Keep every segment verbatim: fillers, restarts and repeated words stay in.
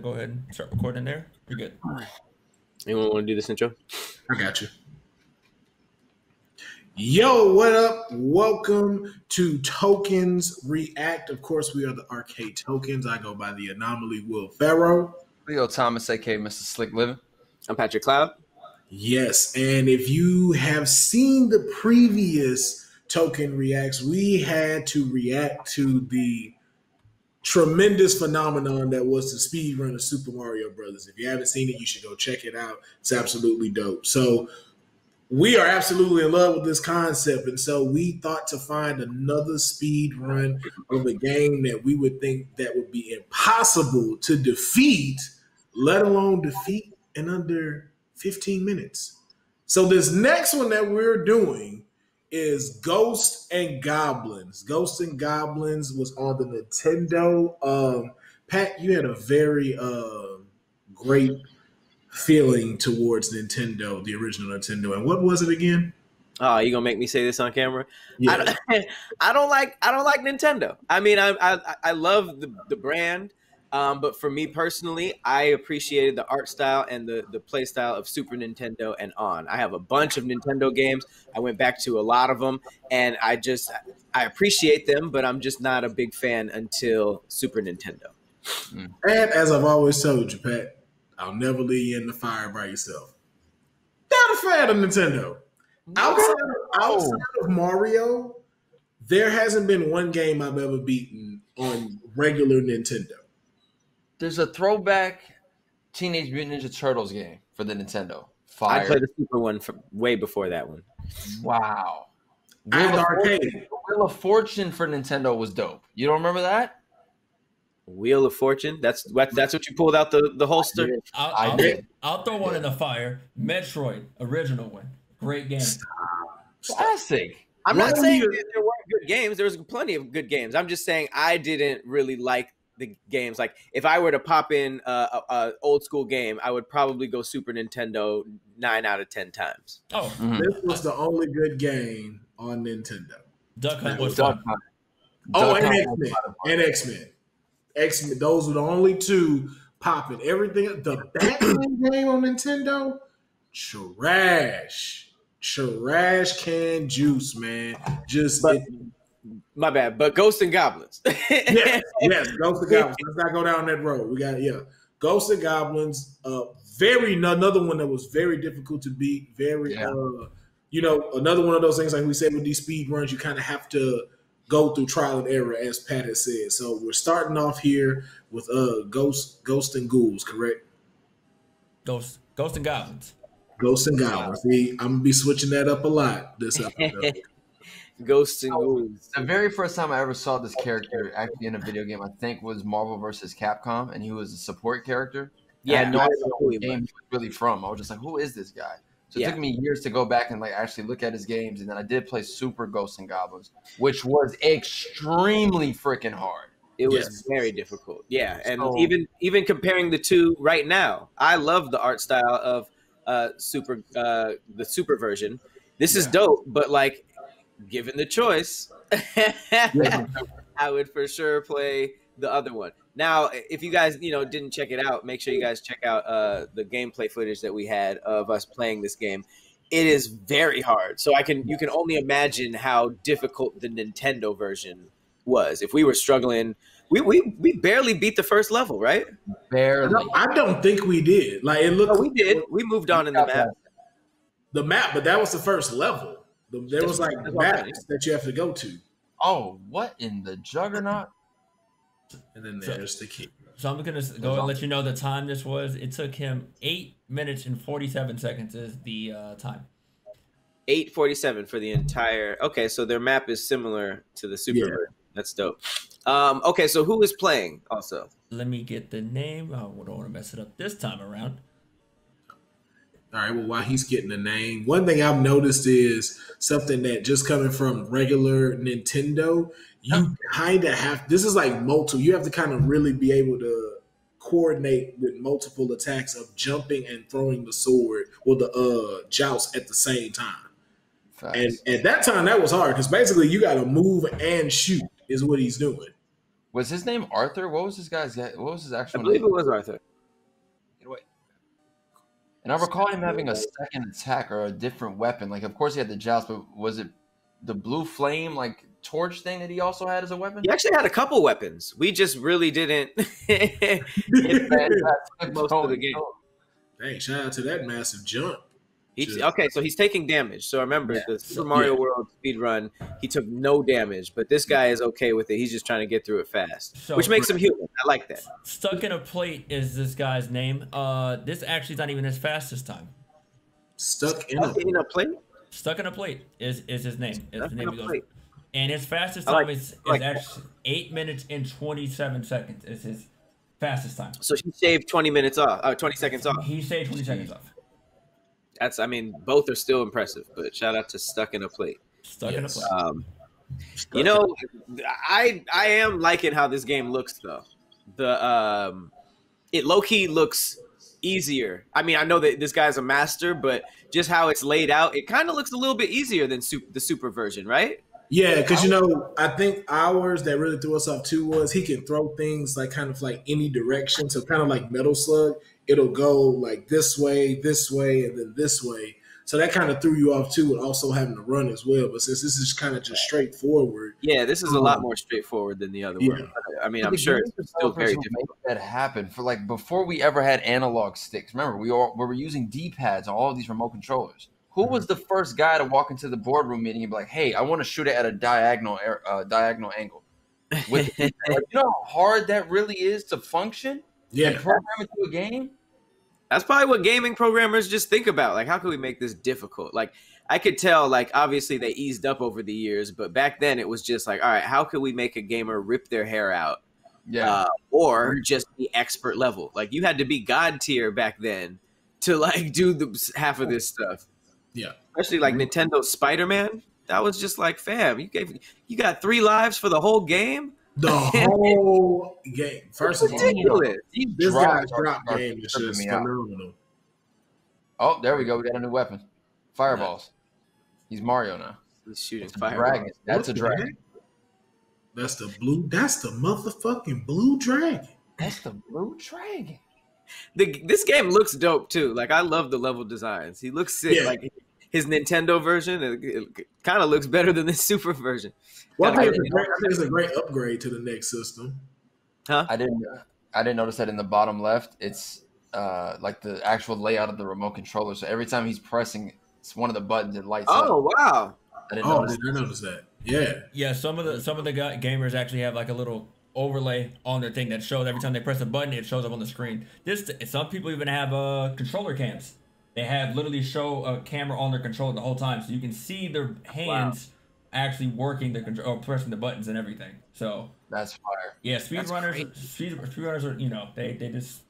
Go ahead and start recording there. You're good. Anyone want to do this intro? I got you. Yo, what up? Welcome to Tokens React. Of course, we are the Arcade Tokens. I go by the Anomaly Will Farrow. Leo Thomas, a k a. Mister Slick Living. I'm Patrick Cloud. Yes, and if you have seen the previous Token Reacts, we had to react to the tremendous phenomenon that was the speedrun of Super Mario Brothers. If you haven't seen it, you should go check it out. It's absolutely dope. So we are absolutely in love with this concept, and so we thought to find another speedrun of a game that we would think that would be impossible to defeat, let alone defeat in under fifteen minutes. So this next one that we're doing is Ghosts and Goblins. Ghosts and Goblins was on the Nintendo. Um, Pat, you had a very uh, great feeling towards Nintendo, the original Nintendo. And what was it again? Oh, you gonna make me say this on camera? Yeah. I don't, I don't like. I don't like Nintendo. I mean, I I, I love the, the brand, um, but for me personally, I appreciated the art style and the the play style of Super Nintendo and on. I have a bunch of Nintendo games. I went back to a lot of them, and I just I appreciate them, but I'm just not a big fan until Super Nintendo. Mm. And as I've always told you, Pat, I'll never leave you in the fire by yourself. Not a fan of Nintendo. Outside of, outside of Mario, there hasn't been one game I've ever beaten on regular Nintendo. There's a throwback Teenage Mutant Ninja Turtles game for the Nintendo. Fire. I played the Super one from way before that one. Wow. Wheel of, Fortune, Wheel of Fortune for Nintendo was dope. You don't remember that? Wheel of Fortune. That's what. That's what you pulled out the the holster. I'll, I'll, I did. I'll throw one in the fire. Metroid, original one, great game. Stop. Stop. Classic. I'm Let not saying that there weren't good games. There was plenty of good games. I'm just saying I didn't really like the games. Like if I were to pop in a, a, a old school game, I would probably go Super Nintendo nine out of ten times. Oh, mm-hmm. This was the only good game on Nintendo. Duck Hunt was fun. Oh, and X Men. And X Men. X Men, those were the only two popping. Everything, the Batman game on Nintendo, trash, trash can juice, man. Just but, it, my bad, but Ghosts and Goblins. yes, yes, Ghosts and Goblins. Let's not go down that road. We got yeah, Ghosts and Goblins. Uh, very another one that was very difficult to beat. Very, yeah. uh, you know, another one of those things like we said with these speed runs, you kind of have to go through trial and error, as Pat has said. So we're starting off here with uh, ghosts, ghosts and ghouls, correct? Ghosts, ghosts and goblins. Ghosts and goblins. See, I'm gonna be switching that up a lot this episode. Ghosts and ghouls. The very first time I ever saw this character actually in a video game, I think, was Marvel versus Capcom, and he was a support character. Yeah, I had no idea what game he was really from. I was just like, who is this guy? So it yeah. took me years to go back and like actually look at his games, and then I did play Super Ghosts and Goblins, which was extremely freaking hard. It was yes. very difficult. Yeah, and so, even even comparing the two right now, I love the art style of uh, Super uh, the Super version. This yeah. is dope, but like, given the choice, yeah. I would for sure play the other one. Now, if you guys, you know, didn't check it out, make sure you guys check out uh, the gameplay footage that we had of us playing this game. It is very hard. So I can you can only imagine how difficult the Nintendo version was. If we were struggling, we we, we barely beat the first level, right? Barely. No, I don't think we did. Like it looked. No, we did. We moved on in the map. The map, but that was the first level. There was like maps that you have to go to. Oh, what in the juggernaut? And then there's so, the key. So I'm gonna go and let you know the time this was. It took him eight minutes and forty-seven seconds is the uh, time. Eight forty-seven for the entire. Okay, so their map is similar to the Super. Yeah. That's dope. Um, okay, so who is playing also? Let me get the name. I don't want to mess it up this time around. All right, well, while he's getting the name, one thing I've noticed is something that just coming from regular Nintendo, you kind of have, this is like multiple, you have to kind of really be able to coordinate with multiple attacks of jumping and throwing the sword or the uh, joust at the same time. Nice. And at that time, that was hard because basically you got to move and shoot is what he's doing. Was his name Arthur? What was this guy's? What was his actual name? I believe name? It was Arthur. And I recall him having a second attack or a different weapon. Like, of course, he had the joust, but was it the blue flame, like, torch thing that he also had as a weapon? He actually had a couple weapons. We just really didn't get most of the game. Hey, shout out to that massive jump. He, okay, so he's taking damage. So remember, yeah. the Super Mario yeah. World speedrun, he took no damage, but this guy is okay with it. He's just trying to get through it fast, so, which makes him human. I like that. Stuck in a Plate is this guy's name. Uh, this actually is not even his fastest time. Stuck, stuck in, a, in a Plate? Stuck in a Plate is, is his name. Is the name he goes. And his fastest time like, is, is like actually that. eight minutes and twenty-seven seconds is his fastest time. So he saved twenty minutes off, uh, twenty seconds off. He saved twenty seconds off. That's, I mean, both are still impressive, but shout out to Stuck in a Plate. Stuck yes. in a Plate. Um, you know, I I am liking how this game looks though. The um, it low key looks easier. I mean, I know that this guy's a master, but just how it's laid out, it kind of looks a little bit easier than super, the super version, right? Yeah, because you know, I think ours that really threw us off too was he can throw things like kind of like any direction, so kind of like Metal Slug. It'll go like this way, this way, and then this way. So that kind of threw you off too, and also having to run as well. But since this is kind of just straightforward, yeah, this is a lot more straightforward than the other yeah. one. I mean, I'm sure it's still very difficult. That happened for like before we ever had analog sticks. Remember, we all we were using D-pads on all of these remote controllers. Who was the first guy to walk into the boardroom meeting and be like, "Hey, I want to shoot it at a diagonal uh, diagonal angle"? With, like, you know how hard that really is to function. Yeah, and program it to a game. That's probably what gaming programmers just think about. Like, how can we make this difficult? Like, I could tell, like, obviously they eased up over the years, but back then it was just like, all right, how can we make a gamer rip their hair out? Yeah. Uh, or just be expert level. Like, you had to be God tier back then to, like, do the half of this stuff. Yeah. Especially, like, Nintendo Spider-Man. That was just like, fam, you gave, you got three lives for the whole game? The whole game. First of all, this guy's drop game is just phenomenal. Oh, there we go. We got a new weapon. Fireballs. He's Mario now. He's shooting fireballs. That's a dragon. That's the blue. That's the motherfucking blue dragon. That's the blue dragon. The, this game looks dope too. Like, I love the level designs. He looks sick. Yeah. Like his Nintendo version, it, it kind of looks better than the Super version. Well, I think it's a great upgrade to the next system. Huh? I didn't. I didn't notice that in the bottom left. It's uh, like the actual layout of the remote controller. So every time he's pressing, it's one of the buttons it lights up. Oh wow! I didn't oh, notice. Did I notice that? Yeah. Yeah. Some of the some of the gamers actually have like a little overlay on their thing that shows every time they press a button, it shows up on the screen. This some people even have uh, controller cams. They have literally show a camera on their controller the whole time, so you can see their hands. Wow. Actually working the control, or pressing the buttons and everything. So that's fire. Yeah, speedrunners, speed, speedrunners are, you know, they they just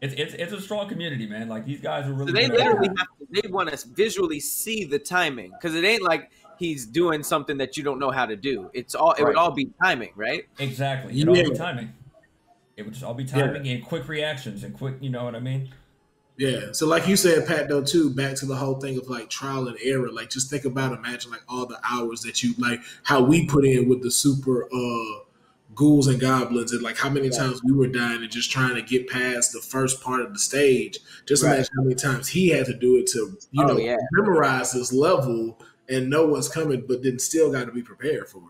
it's it's it's a strong community, man. Like, these guys are really. So they literally have to, they want to visually see the timing, because it ain't like he's doing something that you don't know how to do. It's all it right. would all be timing, right? Exactly, it yeah. all be timing. It would just all be timing yeah. and quick reactions and quick, you know what I mean? Yeah, so like you said, Pat, though, too, back to the whole thing of, like, trial and error. Like, just think about, imagine, like, all the hours that you, like, how we put in with the Super uh, Ghouls and Goblins, and, like, how many right. times we were dying and just trying to get past the first part of the stage. Just right. imagine how many times he had to do it to, you oh, know, yeah. memorize this level and know what's coming, but then still got to be prepared for it.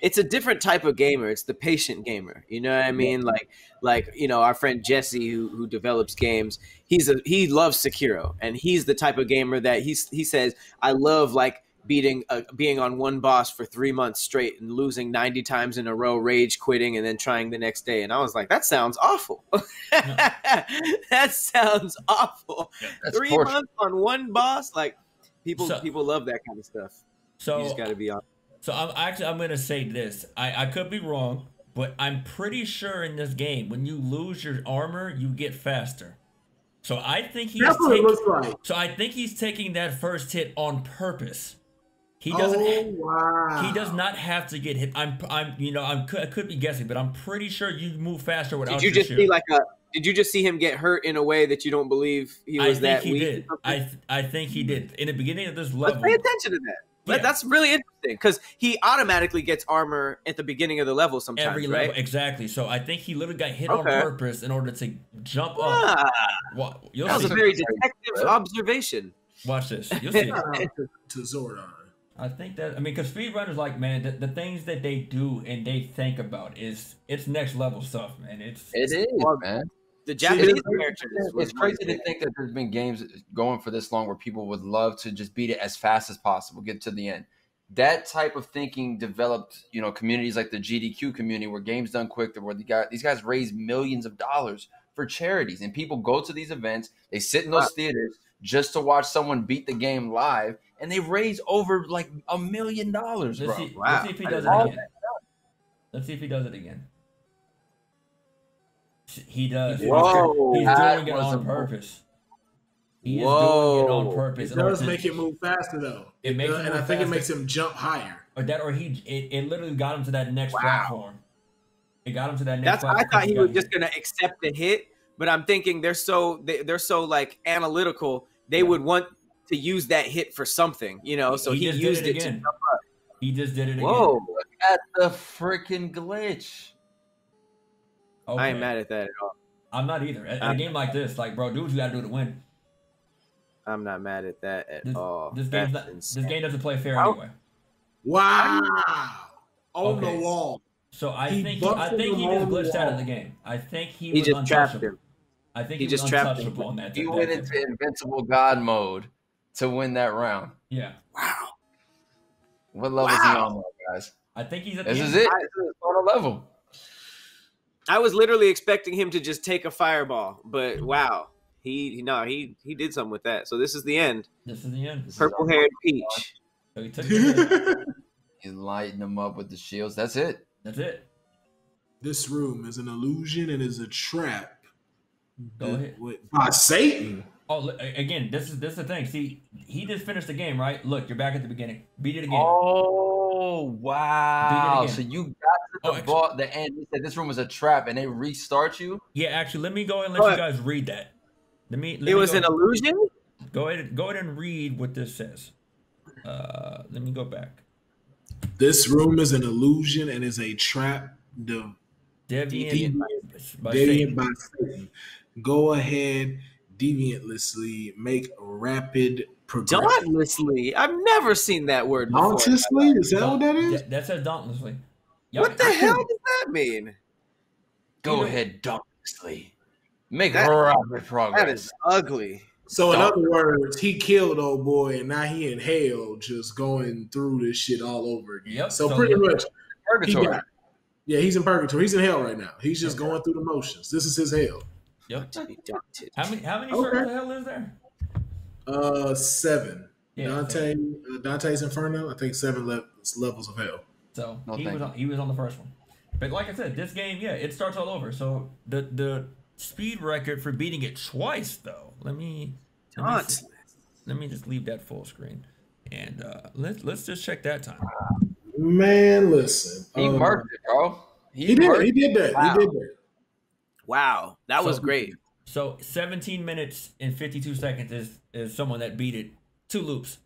It's a different type of gamer. It's the patient gamer. You know what I mean? Like, like you know, our friend Jesse, who who develops games, he's a he loves Sekiro, and he's the type of gamer that he's he says, I love like beating a, being on one boss for three months straight and losing ninety times in a row, rage quitting, and then trying the next day. And I was like, that sounds awful. No. That sounds awful. Yeah, three torture. months on one boss, like people so, people love that kind of stuff. So you just got to be honest. So I'm actually I'm gonna say this. I, I could be wrong, but I'm pretty sure in this game, when you lose your armor, you get faster. So I think he's That's what it looks like. So I think he's taking that first hit on purpose. He doesn't. Oh, wow. He does not have to get hit. I'm I'm you know I'm I could be guessing, but I'm pretty sure you move faster without. Did you just see like a? Did you just see him get hurt in a way that you don't believe he was that weak? I think he did. I th I think he did in the beginning of this level. Let's pay attention to that. Yeah. That, that's really interesting because he automatically gets armor at the beginning of the level sometimes. Every level, right? Exactly. So I think he literally got hit okay. on purpose in order to jump yeah. up. Well, you'll that see. was a very detective observation. Watch this. You'll see. To Zordon. I think that, I mean, because speedrunners, like, man, the, the things that they do and they think about is, it's next level stuff, man. It's, it is, well, man. The Japanese characters. It's, it's crazy to think that there's been games going for this long where people would love to just beat it as fast as possible, get to the end. That type of thinking developed, you know, communities like the G D Q community where Games Done Quick, where the guy, these guys raise millions of dollars for charities, and people go to these events, they sit in those wow. theaters just to watch someone beat the game live, and they raise over like a million dollars, bro. See, wow. Let's see if he does it again. Let's see if he does it again. He does. Whoa, he's doing it on purpose. He is Whoa. doing it on purpose. It does make him move faster, though. It makes, and I think it makes him jump higher. Or that, or he, it, it literally got him to that next wow. platform. It got him to that next. That's. Platform I thought he was just gonna accept the hit, but I'm thinking they're so they, they're so like analytical. They yeah. would want to use that hit for something, you know. So he, he used it, it to jump up. He just did it again. Whoa! Look at the freaking glitch. Okay. I ain't mad at that at all. I'm not either. In a game like this, like, bro, do what you gotta do to win. I'm not mad at that at this, all. This, game's not, this game doesn't play fair wow. anyway. Wow! On okay. the wall. So I he think he, I think he just glitched out of the game. I think he, he was just trapped him. I think he, he just was trapped him on that. He went into invincible god mode to win that round. Yeah. Wow. What level wow. is he on, guys? I think he's at this the is end. it. This is on a level. I was literally expecting him to just take a fireball, but wow, he no, he he did something with that. So this is the end. This is the end. Purple-haired Peach. So he took it. He's lighting them up with the shields. That's it. That's it. This room is an illusion and is a trap. Go ahead. By Satan. Oh, again, this is this is the thing. See, he just finished the game, right? Look, you're back at the beginning. Beat it again. Oh wow! So you got to the oh, ball, the end. He said this room was a trap, and they restart you. Yeah, actually, let me go and let but, you guys read that. Let me. Let it me was an illusion. Go ahead, go ahead and read what this says. Uh, let me go back. This room is an illusion and is a trap. The deviant by Satan. Go ahead. Deviantlessly make rapid progression. Dauntlessly? I've never seen that word before. Dauntlessly? Is that what that is? That says dauntlessly. What the hell does that mean? Go ahead, dauntlessly. Make rapid progress. That is ugly. So in other words, he killed old boy and now he in hell just going through this shit all over again. Yep. So, so pretty much purgatory. Yeah, he's in purgatory. He's in hell right now. He's just going through the motions. This is his hell. Yep. How many how many okay. circles the hell is there? Uh, seven. Yeah, Dante uh, Dante's Inferno. I think seven le levels of hell. So no, he was on, he was on the first one. But like I said, this game, yeah, it starts all over. So the the speed record for beating it twice, though. Let me let me, let me just leave that full screen, and uh, let's let's just check that time. Man, listen, he um, marked it, bro. He, he did. It. He did that. Wow. He did that. Wow, that so, was great. So seventeen minutes and fifty-two seconds is, is someone that beat it two loops.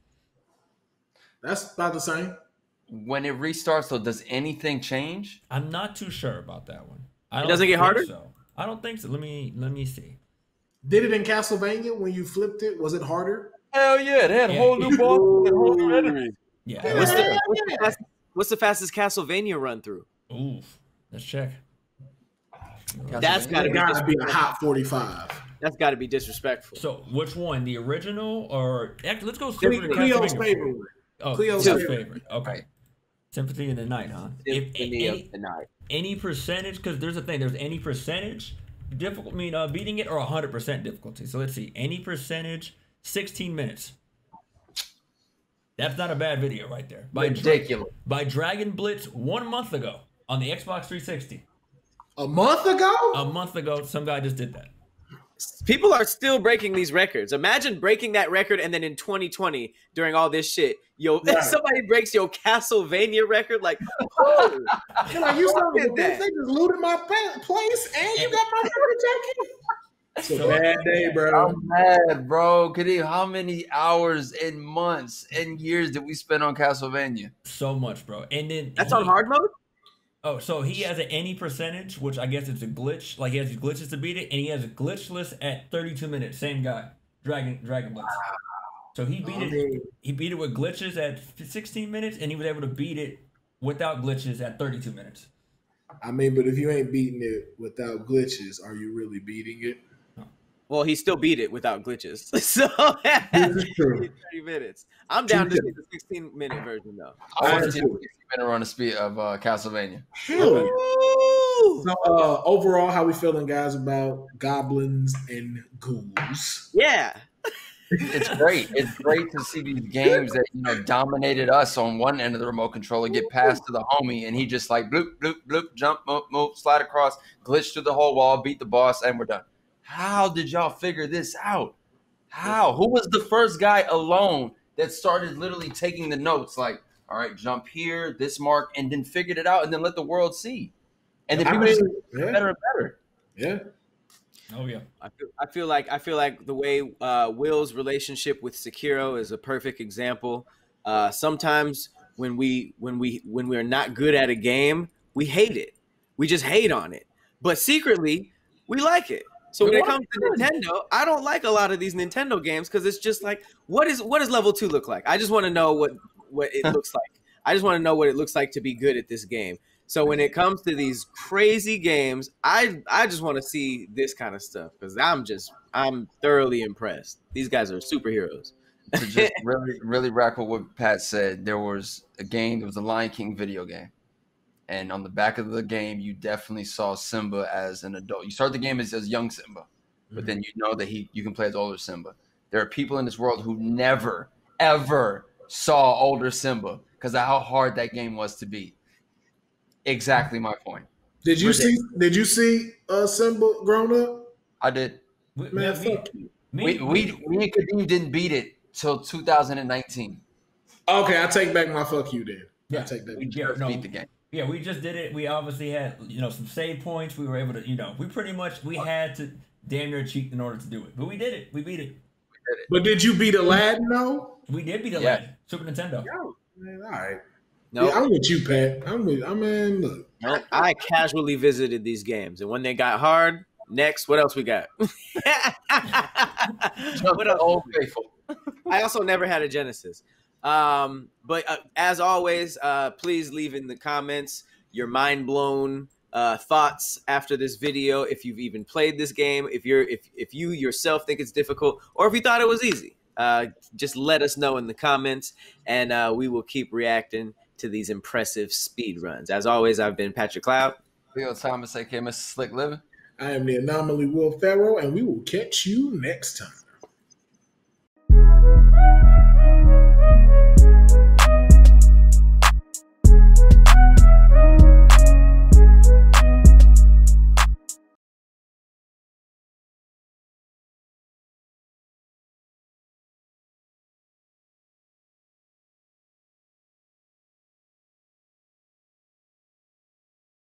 That's about the same. When it restarts, though, does anything change? I'm not too sure about that one. I it doesn't get harder? So. I don't think so. Let me let me see. Did it in Castlevania when you flipped it? Was it harder? Hell yeah, they had yeah. whole new ball and whole new enemies. Yeah. Hell what's, yeah. The, what's, the fast, what's the fastest Castlevania run through? Ooh, let's check. That's gotta be, be a hot forty-five. That's gotta be disrespectful. So, which one, the original or actually, let's go Cleo's Castlevania favorite? Oh, Cleo's favorite. favorite. Okay, right. Symphony in the Night, huh? Symphony if, any, of the Night. Any percentage? Because there's a thing. There's any percentage difficult. I mean, uh, beating it or hundred percent difficulty. So let's see. Any percentage, sixteen minutes. That's not a bad video right there. By Ridiculous. By Dragon Blitz one month ago on the Xbox three sixty. A month ago? A month ago, some guy just did that. People are still breaking these records. Imagine breaking that record and then in twenty twenty, during all this shit, yo, right. somebody breaks your Castlevania record. Like, oh, you know, you started that. They just looted my place and, and you got my record taken. It's a bad day, bro. I'm mad, bro. Kadeem, how many hours and months and years did we spend on Castlevania? So much, bro. And then that's he, on hard mode. Oh, so he has an any percentage, which I guess it's a glitch. Like he has glitches to beat it, and he has a glitchless at thirty-two minutes. Same guy, Dragon Dragon Blitz. Wow. So he beat oh, it. Dude. He beat it with glitches at sixteen minutes, and he was able to beat it without glitches at thirty-two minutes. I mean, but if you ain't beating it without glitches, are you really beating it? Well, he still beat it without glitches. So thirty minutes. I'm down to see the sixteen minute version though. I want to see a sixteen minute run of speed of uh, Castlevania. Sure. So uh, overall, how we feeling, guys, about goblins and ghouls? Yeah. It's great. It's great to see these games that, you know, dominated us on one end of the remote controller get passed to the homie, and he just like bloop, bloop, bloop, jump, move, move, slide across, glitch through the whole wall, beat the boss, and we're done. How did y'all figure this out? How? Who was the first guy alone that started literally taking the notes like, all right, jump here, this mark, and then figured it out and then let the world see? And then I people mean, just yeah. better and better. Yeah. Oh yeah, I feel, I feel like I feel like the way uh, Will's relationship with Sekiro is a perfect example. Uh, sometimes when we when we when we are not good at a game, we hate it. We just hate on it, but secretly we like it. So when it comes to Nintendo, I don't like a lot of these Nintendo games because it's just like, what is what does level two look like? I just want to know what what it looks like. I just want to know what it looks like to be good at this game. So when it comes to these crazy games, I I just want to see this kind of stuff because I'm just I'm thoroughly impressed. These guys are superheroes. To just really really rack with what Pat said, there was a game. There was a Lion King video game, and on the back of the game, you definitely saw Simba as an adult. You start the game as, as young Simba, but mm-hmm. then you know that he you can play as older Simba. There are people in this world who never ever saw older Simba because of how hard that game was to beat. Exactly my point. Did you see? Did you see uh, Simba grown up? I did. Man, me, fuck you. We we we and Kadeem didn't beat it till two thousand nineteen. Okay, I take back my fuck you then. Yeah, I take that. We just beat the game. Yeah, we just did it. We obviously had you know some save points. We were able to you know we pretty much we had to damn near cheat in order to do it, but we did it. We beat it. We did it. But did you beat Aladdin though? We did beat Aladdin. Yeah. Super Nintendo. Yo, man, all right. No, yeah, I'm with you, Pat. I'm with. I mean, look. I, I casually visited these games, and when they got hard, next, what else we got? What else? Old Faithful. I also never had a Genesis. Um, but uh, as always, uh, please leave in the comments your mind blown uh, thoughts after this video. If you've even played this game, if you're if if you yourself think it's difficult, or if you thought it was easy, uh, just let us know in the comments, and uh, we will keep reacting to these impressive speed runs. As always, I've been Patrick Cloud. Leo Thomas, aka Mister Slick Living. I am the Anomaly Will Farrell, and we will catch you next time.